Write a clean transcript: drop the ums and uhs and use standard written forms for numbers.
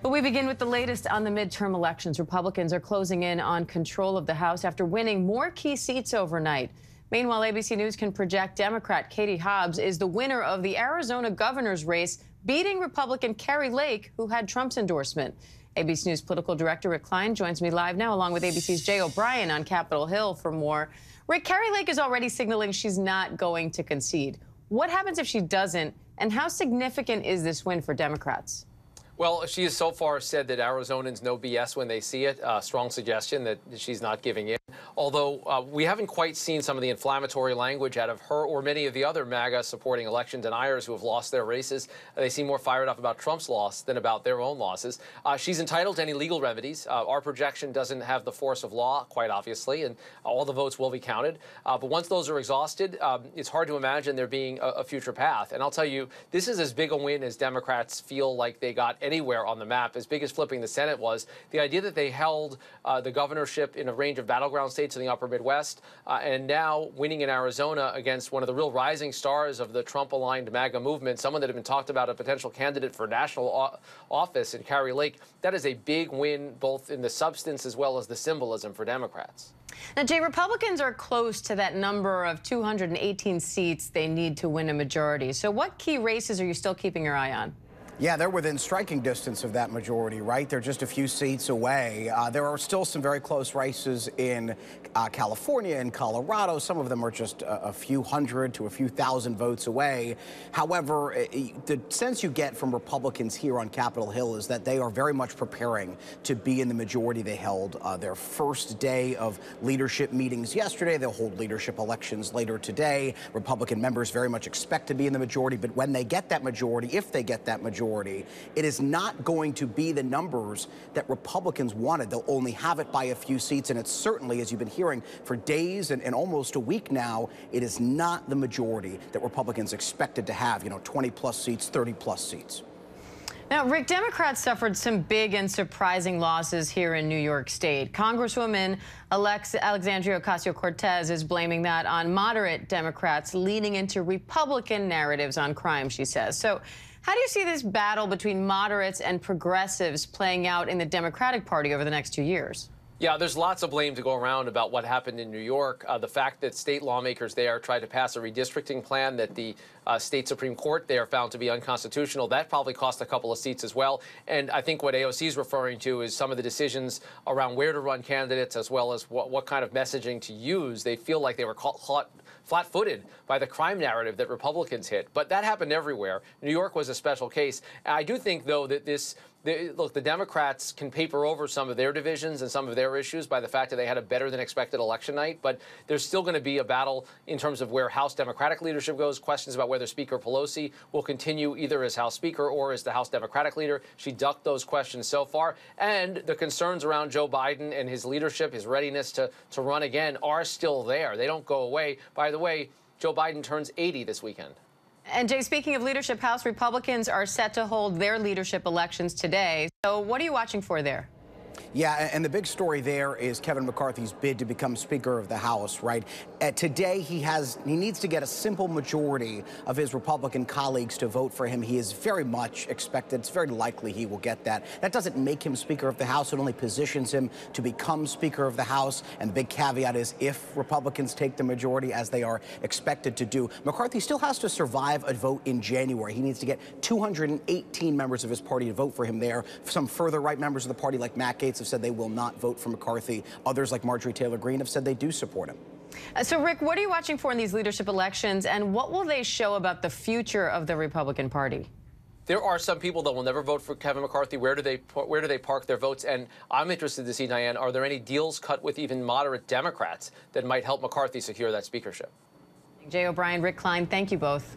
But we begin with the latest on the midterm elections. Republicans are closing in on control of the House after winning more key seats overnight. Meanwhile, ABC News can project Democrat Katie Hobbs is the winner of the Arizona governor's race, beating Republican Kari Lake, who had Trump's endorsement. ABC News political director Rick Klein joins me live now, along with ABC's Jay O'Brien on Capitol Hill for more. Rick, Kari Lake is already signaling she's not going to concede. What happens if she doesn't, and how significant is this win for Democrats? Well, she has so far said that Arizonans know BS when they see it. Strong suggestion that she's not giving in. Although we haven't quite seen some of the inflammatory language out of her or many of the other MAGA supporting election deniers who have lost their races. They seem more fired up about Trump's loss than about their own losses. She's entitled to any legal remedies. Our projection doesn't have the force of law, quite obviously, and all the votes will be counted. But once those are exhausted, it's hard to imagine there being a future path. And I'll tell you, this is as big a win as Democrats feel like they got anywhere on the map, as big as flipping the Senate was. The idea that they held the governorship in a range of battleground states in the upper Midwest and now winning in Arizona against one of the real rising stars of the Trump-aligned MAGA movement, someone that had been talked about a potential candidate for national office in Kari Lake, that is a big win both in the substance as well as the symbolism for Democrats. Now, Jay, Republicans are close to that number of 218 seats they need to win a majority. So what key races are you still keeping your eye on? Yeah, they're within striking distance of that majority, right? They're just a few seats away. There are still some very close races in California and Colorado. Some of them are just a few hundred to a few thousand votes away. However, the sense you get from Republicans here on Capitol Hill is that they are very much preparing to be in the majority. They held their first day of leadership meetings yesterday. They'll hold leadership elections later today. Republican members very much expect to be in the majority, but when they get that majority, if they get that majority, it is not going to be the numbers that Republicans wanted. They'll only have it by a few seats, and it's certainly, as you've been hearing for days and almost a week now, it is not the majority that Republicans expected to have, you know, 20-plus seats, 30-plus seats. Now, Rick, Democrats suffered some big and surprising losses here in New York State. Congresswoman Alexa Alexandria Ocasio-Cortez is blaming that on moderate Democrats leaning into Republican narratives on crime, she says. So how do you see this battle between moderates and progressives playing out in the Democratic Party over the next 2 years? Yeah, there's lots of blame to go around about what happened in New York. The fact that state lawmakers there tried to pass a redistricting plan that the state Supreme Court there found to be unconstitutional, that probably cost a couple of seats as well. And I think what AOC is referring to is some of the decisions around where to run candidates as well as what kind of messaging to use. They feel like they were caught flat-footed by the crime narrative that Republicans hit. But that happened everywhere. New York was a special case. I do think, though, that look, the Democrats can paper over some of their divisions and some of their issues by the fact that they had a better-than-expected election night, but there's still going to be a battle in terms of where House Democratic leadership goes. Questions about whether Speaker Pelosi will continue either as House Speaker or as the House Democratic leader. She ducked those questions so far. And the concerns around Joe Biden and his leadership, his readiness to run again, are still there. They don't go away. By the way, Joe Biden turns 80 this weekend. And, Jay, speaking of leadership, House Republicans are set to hold their leadership elections today. So what are you watching for there? Yeah, and the big story there is Kevin McCarthy's bid to become Speaker of the House, right? Today, he needs to get a simple majority of his Republican colleagues to vote for him. He is very much expected. It's very likely he will get that. That doesn't make him Speaker of the House. It only positions him to become Speaker of the House. And the big caveat is if Republicans take the majority, as they are expected to do, McCarthy still has to survive a vote in January. He needs to get 218 members of his party to vote for him there. Some further right members of the party, like Matt Gaetz, have said they will not vote for McCarthy. Others, like Marjorie Taylor Greene, have said they do support him. So, Rick, what are you watching for in these leadership elections, and what will they show about the future of the Republican Party? There are some people that will never vote for Kevin McCarthy. Where do they park their votes? And I'm interested to see, Diane, are there any deals cut with even moderate Democrats that might help McCarthy secure that speakership? Jay O'Brien, Rick Klein, thank you both.